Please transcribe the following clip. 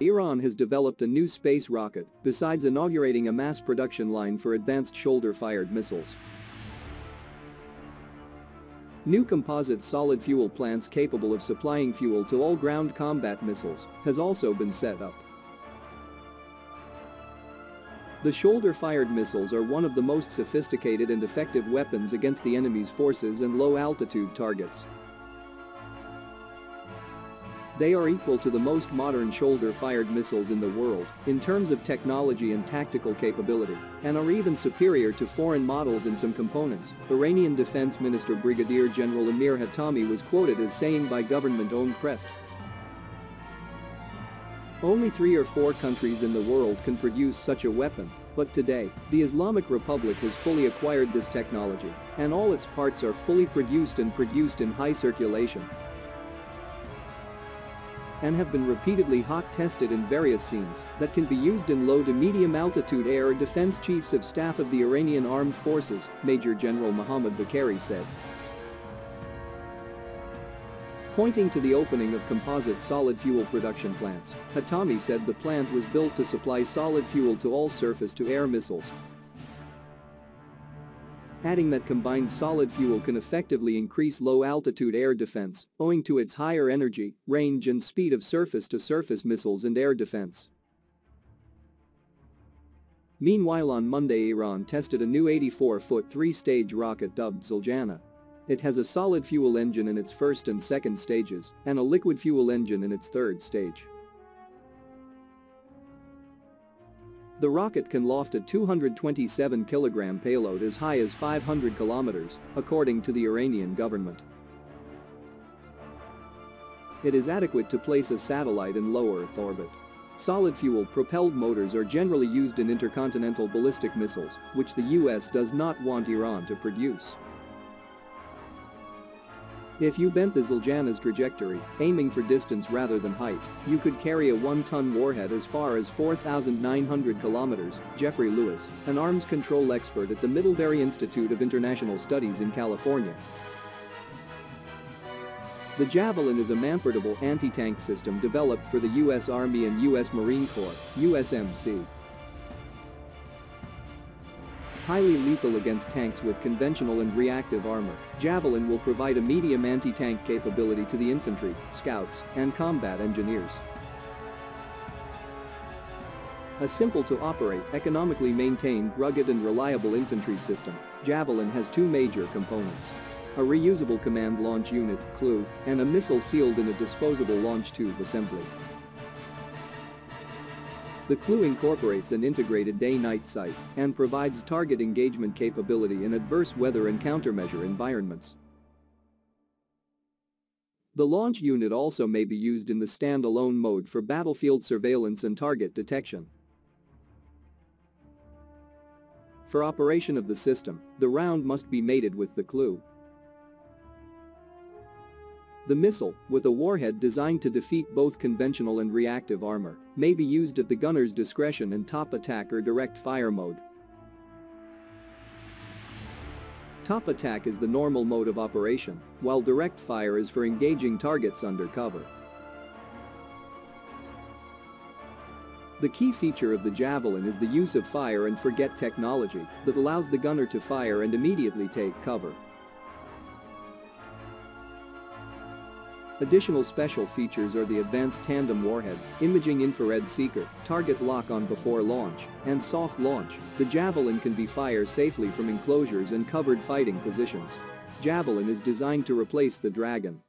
Iran has developed a new space rocket, besides inaugurating a mass production line for advanced shoulder-fired missiles. New composite solid fuel plants capable of supplying fuel to all ground combat missiles has also been set up. The shoulder-fired missiles are one of the most sophisticated and effective weapons against the enemy's forces and low-altitude targets. They are equal to the most modern shoulder-fired missiles in the world in terms of technology and tactical capability, and are even superior to foreign models in some components, Iranian Defense Minister Brigadier General Amir Hatami was quoted as saying by government-owned press. Only 3 or 4 countries in the world can produce such a weapon, but today, the Islamic Republic has fully acquired this technology, and all its parts are fully produced in high circulation, and have been repeatedly hot-tested in various scenes that can be used in low to medium-altitude air. Defense Chiefs of Staff of the Iranian Armed Forces, Major General Mohammad Bakari said, pointing to the opening of composite solid fuel production plants. Hatami said the plant was built to supply solid fuel to all surface-to-air missiles, adding that combined solid fuel can effectively increase low-altitude air defense owing to its higher energy, range and speed of surface-to-surface missiles and air defense. Meanwhile, on Monday, Iran tested a new 84-foot 3-stage rocket dubbed Zuljana. It has a solid fuel engine in its first and second stages and a liquid fuel engine in its third stage. The rocket can loft a 227-kilogram payload as high as 500 kilometers, according to the Iranian government. It is adequate to place a satellite in low Earth orbit. Solid fuel-propelled motors are generally used in intercontinental ballistic missiles, which the U.S. does not want Iran to produce. If you bent the Zuljana's trajectory, aiming for distance rather than height, you could carry a 1-ton warhead as far as 4,900 kilometers, Jeffrey Lewis, an arms control expert at the Middlebury Institute of International Studies in California. The Javelin is a manportable anti-tank system developed for the U.S. Army and U.S. Marine Corps, USMC. Highly lethal against tanks with conventional and reactive armor, Javelin will provide a medium anti-tank capability to the infantry, scouts, and combat engineers. A simple-to-operate, economically maintained, rugged and reliable infantry system, Javelin has 2 major components: a reusable command launch unit, CLU, and a missile sealed in a disposable launch tube assembly. The CLU incorporates an integrated day-night sight and provides target engagement capability in adverse weather and countermeasure environments. The launch unit also may be used in the standalone mode for battlefield surveillance and target detection. For operation of the system, the round must be mated with the CLU. The missile, with a warhead designed to defeat both conventional and reactive armor, may be used at the gunner's discretion in top attack or direct fire mode. Top attack is the normal mode of operation, while direct fire is for engaging targets under cover. The key feature of the Javelin is the use of fire and forget technology that allows the gunner to fire and immediately take cover. Additional special features are the advanced tandem warhead, imaging infrared seeker, target lock-on before launch, and soft launch. The Javelin can be fired safely from enclosures and covered fighting positions. Javelin is designed to replace the Dragon.